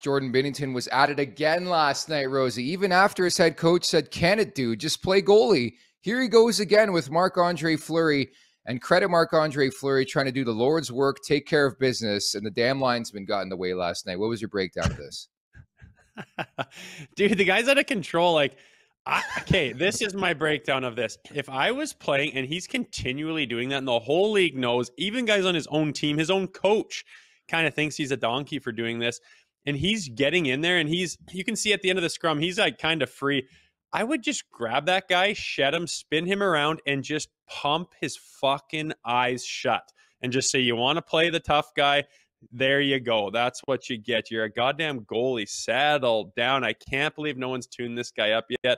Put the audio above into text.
Jordan Binnington was at it again last night, Rosie, even after his head coach said, can it do? Just play goalie. Here he goes again with Mark Andre Fleury, and credit Mark Andre Fleury trying to do the Lord's work, take care of business, and the damn linesman got in the way last night. What was your breakdown of this? Dude, the guy's out of control. Like, okay, this is my breakdown of this. If I was playing, and he's continually doing that, and the whole league knows, even guys on his own team, his own coach kind of thinks he's a donkey for doing this. And he's getting in there, and he's, you can see at the end of the scrum, he's like kind of free. I would just grab that guy, shed him, spin him around, and just pump his fucking eyes shut and just say, you want to play the tough guy? There you go. That's what you get. You're a goddamn goalie. Settle down. I can't believe no one's tuned this guy up yet.